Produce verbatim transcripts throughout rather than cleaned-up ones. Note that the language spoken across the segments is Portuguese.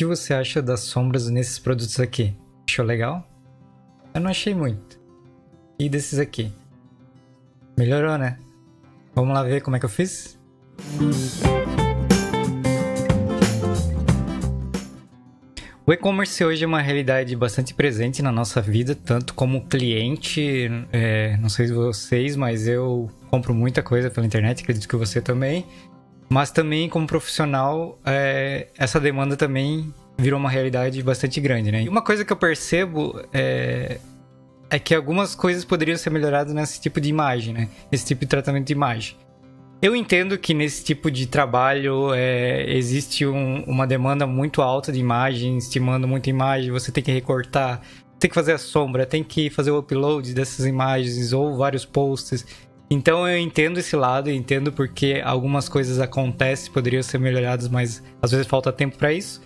que você acha das sombras nesses produtos aqui? Achou legal? Eu não achei muito. E desses aqui? Melhorou, né? Vamos lá ver como é que eu fiz? O e-commerce hoje é uma realidade bastante presente na nossa vida, tanto como cliente, é, não sei vocês, mas eu compro muita coisa pela internet, acredito que você também, mas também como profissional, é, essa demanda também virou uma realidade bastante grande, né? E uma coisa que eu percebo é, é que algumas coisas poderiam ser melhoradas nesse tipo de imagem, né? Esse tipo de tratamento de imagem. Eu entendo que nesse tipo de trabalho é, existe um, uma demanda muito alta de imagem, estimando muita imagem, você tem que recortar, tem que fazer a sombra, tem que fazer o upload dessas imagens ou vários posts. Então eu entendo esse lado, eu entendo porque algumas coisas acontecem, poderiam ser melhoradas, mas às vezes falta tempo para isso.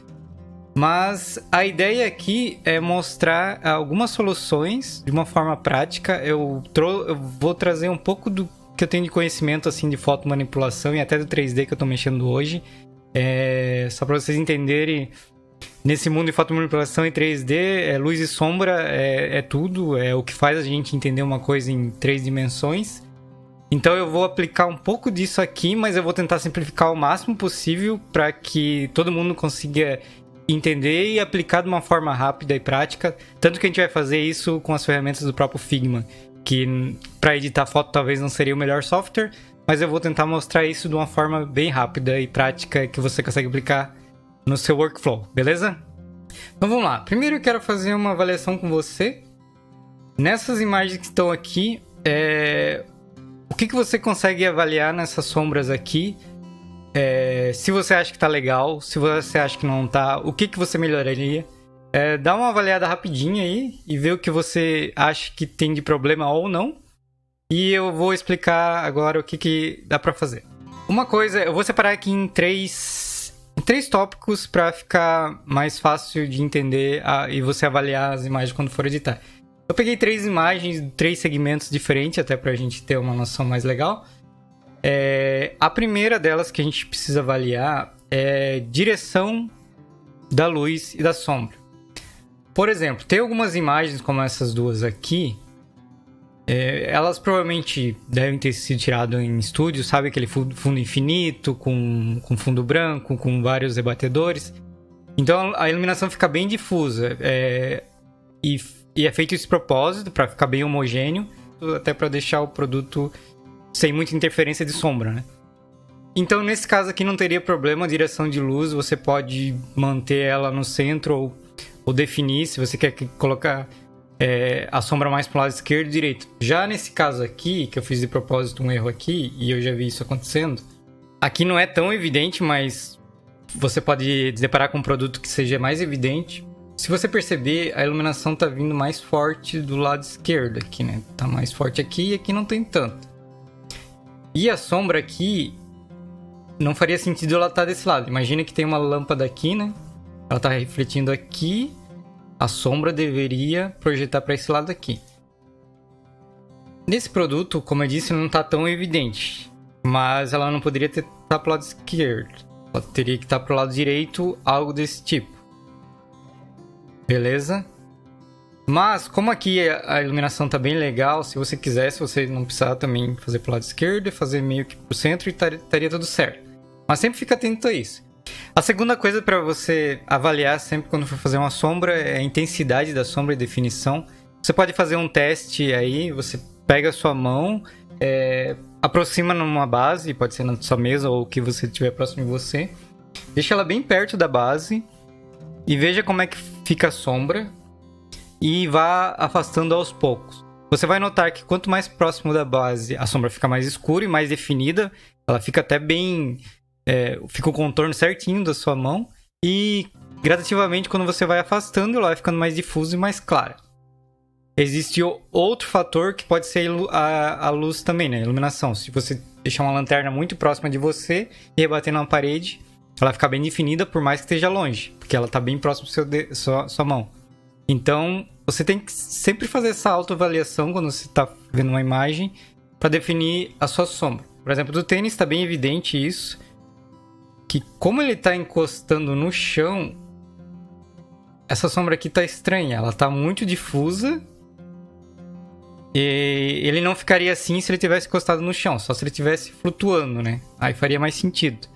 Mas a ideia aqui é mostrar algumas soluções de uma forma prática. Eu, tro eu vou trazer um pouco do que eu tenho de conhecimento assim de foto manipulação e até do três D que eu tô mexendo hoje, é... só para vocês entenderem, nesse mundo de foto manipulação e três D, é luz e sombra, é, é tudo, é o que faz a gente entender uma coisa em três dimensões. Então eu vou aplicar um pouco disso aqui, mas eu vou tentar simplificar o máximo possível para que todo mundo consiga entender e aplicar de uma forma rápida e prática, tanto que a gente vai fazer isso com as ferramentas do próprio Figma, que para editar foto talvez não seria o melhor software, mas eu vou tentar mostrar isso de uma forma bem rápida e prática que você consegue aplicar no seu workflow, beleza? Então vamos lá, primeiro eu quero fazer uma avaliação com você. Nessas imagens que estão aqui, é... o que, que você consegue avaliar nessas sombras aqui? É... Se você acha que tá legal, se você acha que não tá, o que, que você melhoraria? É, dá uma avaliada rapidinha aí e vê o que você acha que tem de problema ou não. E eu vou explicar agora o que, que dá para fazer. Uma coisa, eu vou separar aqui em três, em três tópicos para ficar mais fácil de entender a, e você avaliar as imagens quando for editar. Eu peguei três imagens, três segmentos diferentes, até para a gente ter uma noção mais legal. É, a primeira delas que a gente precisa avaliar é direção da luz e da sombra. Por exemplo, tem algumas imagens como essas duas aqui, é, elas provavelmente devem ter sido tiradas em estúdio, sabe? Aquele fundo infinito, com, com fundo branco, com vários rebatedores. Então a iluminação fica bem difusa, é, e, e é feito esse propósito para ficar bem homogêneo, até para deixar o produto sem muita interferência de sombra, né? Então nesse caso aqui não teria problema a direção de luz, você pode manter ela no centro ou ou definir se você quer colocar é, a sombra mais para o lado esquerdo e direito. Já nesse caso aqui, que eu fiz de propósito um erro aqui, e eu já vi isso acontecendo, aqui não é tão evidente, mas você pode se deparar com um produto que seja mais evidente. Se você perceber, a iluminação está vindo mais forte do lado esquerdo aqui, né? Está mais forte aqui e aqui não tem tanto. E a sombra aqui, não faria sentido ela estar desse lado. Imagina que tem uma lâmpada aqui, né? Ela está refletindo aqui, a sombra deveria projetar para esse lado aqui. Nesse produto, como eu disse, não está tão evidente, mas ela não poderia estar tá para o lado esquerdo. Ela teria que estar tá para o lado direito, algo desse tipo. Beleza? Mas, como aqui a iluminação está bem legal, se você quisesse, você não precisava também fazer para o lado esquerdo, fazer meio que para o centro e estaria tudo certo. Mas sempre fica atento a isso. A segunda coisa para você avaliar sempre quando for fazer uma sombra é a intensidade da sombra e definição. Você pode fazer um teste aí, você pega a sua mão, é, aproxima numa base, pode ser na sua mesa ou o que você tiver próximo de você. Deixa ela bem perto da base e veja como é que fica a sombra e vá afastando aos poucos. Você vai notar que quanto mais próximo da base a sombra fica mais escura e mais definida, ela fica até bem... É, fica o contorno certinho da sua mão e gradativamente quando você vai afastando ela vai ficando mais difusa e mais clara. Existe outro fator que pode ser a, a luz também, né? A iluminação. Se você deixar uma lanterna muito próxima de você e rebater na parede, ela fica bem definida por mais que esteja longe, porque ela está bem próxima da sua, sua mão. Então você tem que sempre fazer essa autoavaliação quando você está vendo uma imagem para definir a sua sombra. Por exemplo, do tênis está bem evidente isso. Que como ele está encostando no chão, Essa sombra aqui tá estranha, ela tá muito difusa. E ele não ficaria assim se ele tivesse encostado no chão, só se ele tivesse flutuando, né? Aí faria mais sentido.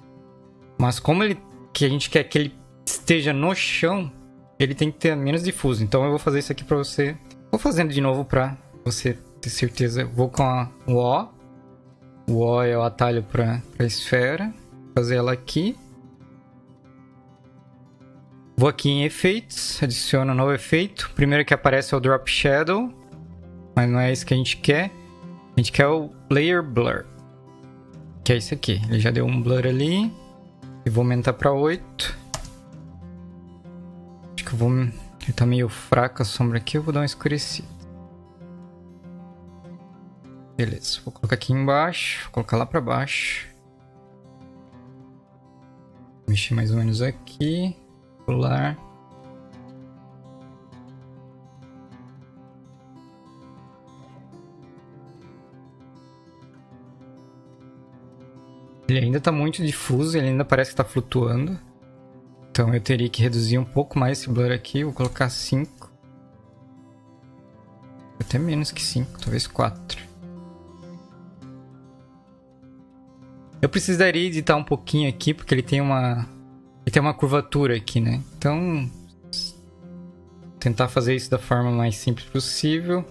Mas como ele, que a gente quer que ele esteja no chão, ele tem que ter menos difuso. Então eu vou fazer isso aqui pra você. Vou fazendo de novo pra você ter certeza. Eu vou com a, o O. O O é o atalho pra, pra esfera. Vou fazer ela aqui. Vou aqui em efeitos, adiciono um novo efeito. O primeiro que aparece é o Drop Shadow, mas não é isso que a gente quer. A gente quer o Layer Blur, que é esse aqui. Ele já deu um blur ali. E vou aumentar para oito. Acho que eu vou... Ele tá meio fraca a sombra aqui, eu vou dar uma escurecida. Beleza, vou colocar aqui embaixo, vou colocar lá para baixo. Mexer mais ou menos aqui. Pular. Ele ainda está muito difuso, ele ainda parece que está flutuando. Então eu teria que reduzir um pouco mais esse blur aqui, vou colocar cinco. Até menos que cinco, talvez quatro. Eu precisaria editar um pouquinho aqui, porque ele tem uma, ele tem uma curvatura aqui, né? Então, tentar fazer isso da forma mais simples possível.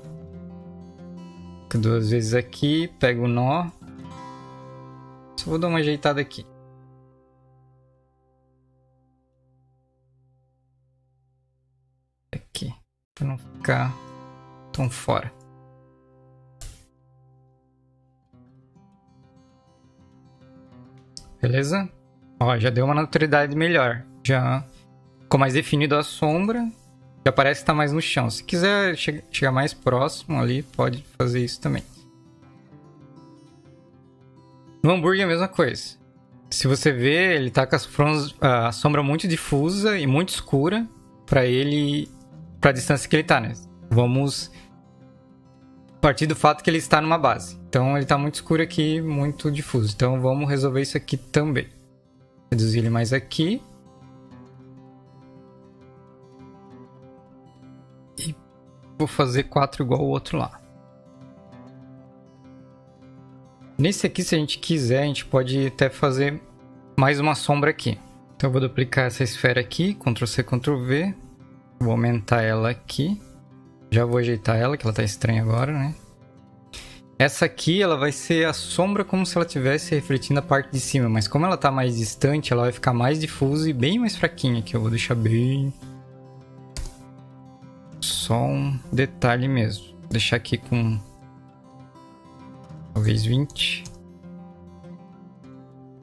Fico duas vezes aqui, pego o nó. Só vou dar uma ajeitada aqui. Aqui, para não ficar tão fora. Beleza? Ó, já deu uma naturalidade melhor. Já ficou mais definido a sombra. Já parece que tá mais no chão. Se quiser che- chegar mais próximo ali, pode fazer isso também. No hambúrguer é a mesma coisa. Se você vê, ele tá com as fronz, a sombra muito difusa e muito escura para ele, para a distância que ele tá, né? Vamos partir do fato que ele está numa base. Então ele tá muito escuro aqui, muito difuso. Então vamos resolver isso aqui também. Reduzir ele mais aqui. E vou fazer quatro igual o outro lá. Nesse aqui, se a gente quiser, a gente pode até fazer mais uma sombra aqui. Então eu vou duplicar essa esfera aqui, Ctrl C, Ctrl V. Vou aumentar ela aqui. Já vou ajeitar ela, que ela tá estranha agora, né? Essa aqui, ela vai ser a sombra como se ela estivesse refletindo a parte de cima. Mas como ela tá mais distante, ela vai ficar mais difusa e bem mais fraquinha. Que eu vou deixar bem... Só um detalhe mesmo. Vou deixar aqui com... Talvez vinte.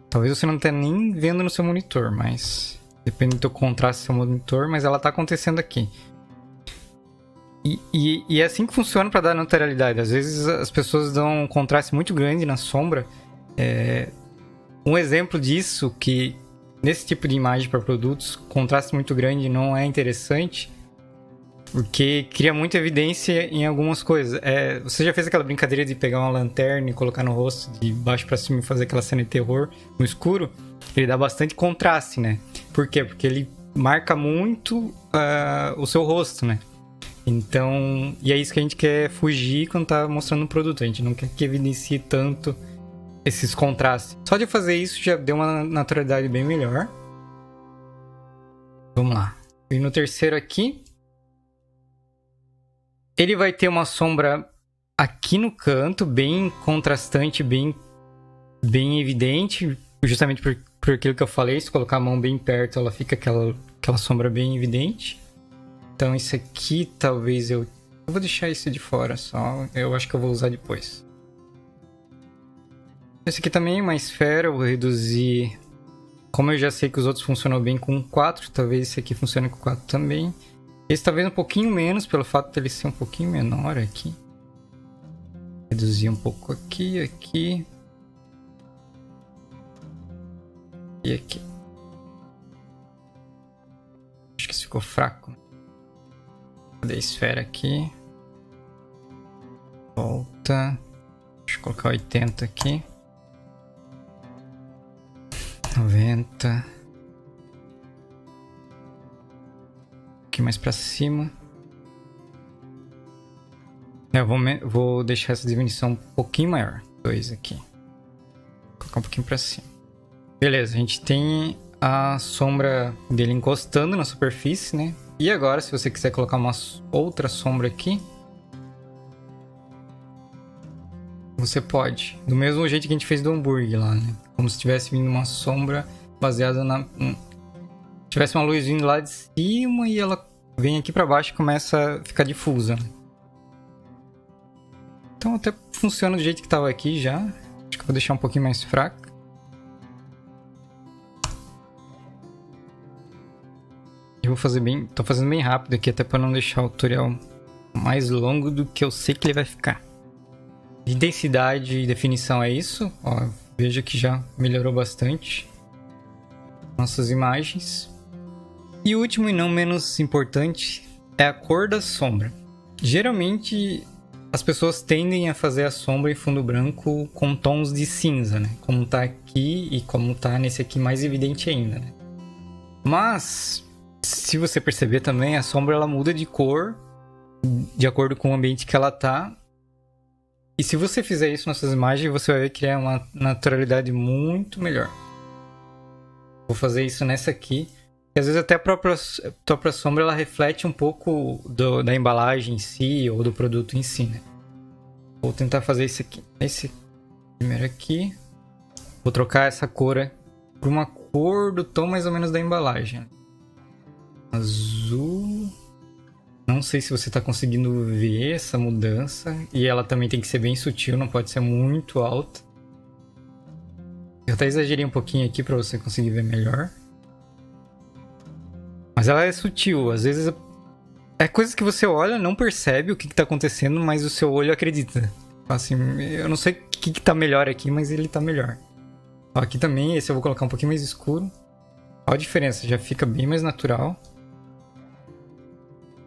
Talvez você não esteja nem vendo no seu monitor, mas... Depende do teu contraste do seu monitor, mas ela está acontecendo aqui. E, e, e é assim que funciona para dar naturalidade. Às vezes as pessoas dão um contraste muito grande na sombra. É... Um exemplo disso, que nesse tipo de imagem para produtos, contraste muito grande não é interessante... Porque cria muita evidência em algumas coisas. É, você já fez aquela brincadeira de pegar uma lanterna e colocar no rosto de baixo pra cima e fazer aquela cena de terror no escuro? Ele dá bastante contraste, né? Por quê? Porque ele marca muito uh, o seu rosto, né? Então... E é isso que a gente quer fugir quando tá mostrando um produto. A gente não quer que evidencie tanto esses contrastes. Só de fazer isso já deu uma naturalidade bem melhor. Vamos lá. E no terceiro aqui... Ele vai ter uma sombra aqui no canto, bem contrastante, bem, bem evidente. Justamente por, por aquilo que eu falei, se colocar a mão bem perto, ela fica aquela, aquela sombra bem evidente. Então isso aqui talvez eu... Eu vou deixar isso de fora só, eu acho que eu vou usar depois. Esse aqui também é uma esfera, eu vou reduzir... Como eu já sei que os outros funcionam bem com quatro, talvez esse aqui funcione com quatro também. Esse talvez um pouquinho menos, pelo fato de ele ser um pouquinho menor aqui. Reduzir um pouco aqui, aqui. E aqui. Acho que isso ficou fraco. Cadê a esfera aqui? Volta. Deixa eu colocar oitenta aqui. noventa. pouquinho mais para cima. Eu vou, me... vou deixar essa diminuição um pouquinho maior. Dois aqui. Vou colocar um pouquinho para cima. Beleza, a gente tem a sombra dele encostando na superfície, né? E agora, se você quiser colocar uma outra sombra aqui, você pode. Do mesmo jeito que a gente fez do hambúrguer lá, né? Como se tivesse vindo uma sombra baseada na... tivesse uma luz vindo lá de cima e ela vem aqui para baixo e começa a ficar difusa, né? Então até funciona do jeito que estava aqui já. Acho que eu vou deixar um pouquinho mais fraca. Eu vou fazer bem... tô fazendo bem rápido aqui, até para não deixar o tutorial mais longo do que eu sei que ele vai ficar. Intensidade e definição é isso. Ó, veja que já melhorou bastante nossas imagens. E o último e não menos importante é a cor da sombra. Geralmente as pessoas tendem a fazer a sombra em fundo branco com tons de cinza, né? Como tá aqui e como tá nesse aqui mais evidente ainda, né? Mas se você perceber também, a sombra ela muda de cor de acordo com o ambiente que ela tá. E se você fizer isso nas suas imagens, você vai ver que é uma naturalidade muito melhor. Vou fazer isso nessa aqui. E às vezes até a própria, a própria sombra ela reflete um pouco do, da embalagem em si ou do produto em si, né? Vou tentar fazer isso aqui. Esse primeiro aqui. Vou trocar essa cor por uma cor do tom mais ou menos da embalagem. Azul. Não sei se você está conseguindo ver essa mudança. E ela também tem que ser bem sutil, não pode ser muito alta. Eu até exagerei um pouquinho aqui para você conseguir ver melhor. Mas ela é sutil, às vezes é coisas que você olha, não percebe o que está acontecendo, mas o seu olho acredita. Assim, eu não sei o que está melhor aqui, mas ele está melhor. Ó, aqui também, esse eu vou colocar um pouquinho mais escuro. Olha a diferença, já fica bem mais natural.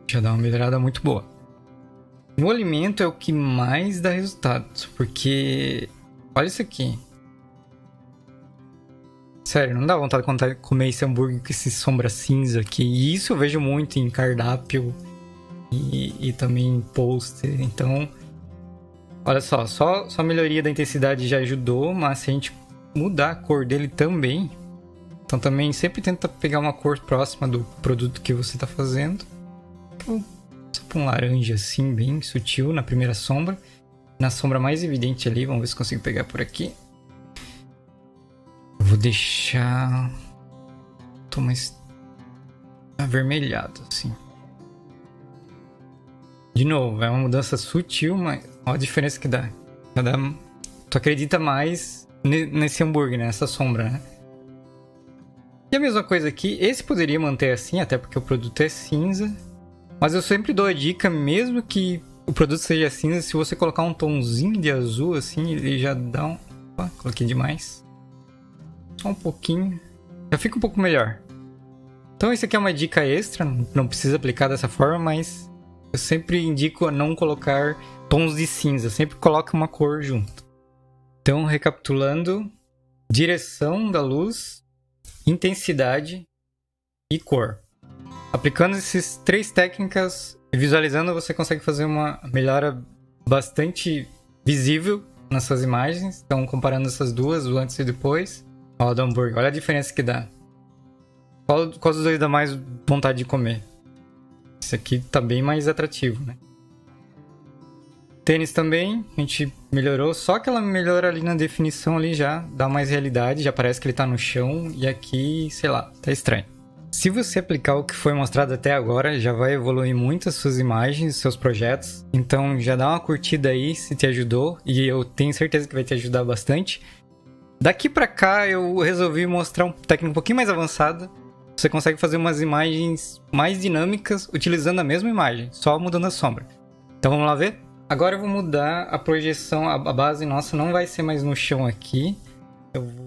Já dá uma melhorada muito boa. No alimento é o que mais dá resultado, porque... olha isso aqui. Sério, não dá vontade de comer esse hambúrguer com esse sombra cinza aqui. E isso eu vejo muito em cardápio e, e também em pôster. Então, olha só, só, só a melhoria da intensidade já ajudou, mas se a gente mudar a cor dele também... Então também sempre tenta pegar uma cor próxima do produto que você está fazendo. Só para um laranja assim, bem sutil na primeira sombra. Na sombra mais evidente ali, vamos ver se consigo pegar por aqui. Vou deixar... tô mais avermelhado assim. De novo, é uma mudança sutil, mas olha a diferença que dá. Dá... tu acredita mais nesse hambúrguer, nessa sombra, né? E a mesma coisa aqui, esse poderia manter assim, até porque o produto é cinza. Mas eu sempre dou a dica, mesmo que o produto seja cinza, se você colocar um tomzinho de azul assim, ele já dá um... opa, coloquei demais. Só um pouquinho. Já fica um pouco melhor. Então isso aqui é uma dica extra, não precisa aplicar dessa forma, mas eu sempre indico a não colocar tons de cinza. Sempre coloque uma cor junto. Então, recapitulando. Direção da luz, intensidade e cor. Aplicando essas três técnicas e visualizando, você consegue fazer uma melhora bastante visível nas suas imagens. Então, comparando essas duas, o antes e depois. Olha do hambúrguer, olha a diferença que dá. Qual, qual dos dois dá mais vontade de comer? Esse aqui tá bem mais atrativo, né? Tênis também, a gente melhorou. Só aquela melhora ali na definição ali já dá mais realidade. Já parece que ele tá no chão e aqui, sei lá, tá estranho. Se você aplicar o que foi mostrado até agora, já vai evoluir muito as suas imagens, seus projetos. Então já dá uma curtida aí se te ajudou, e eu tenho certeza que vai te ajudar bastante. Daqui pra cá eu resolvi mostrar uma técnica um pouquinho mais avançada. Você consegue fazer umas imagens mais dinâmicas utilizando a mesma imagem, só mudando a sombra. Então vamos lá ver? Agora eu vou mudar a projeção, a base nossa não vai ser mais no chão aqui. Eu vou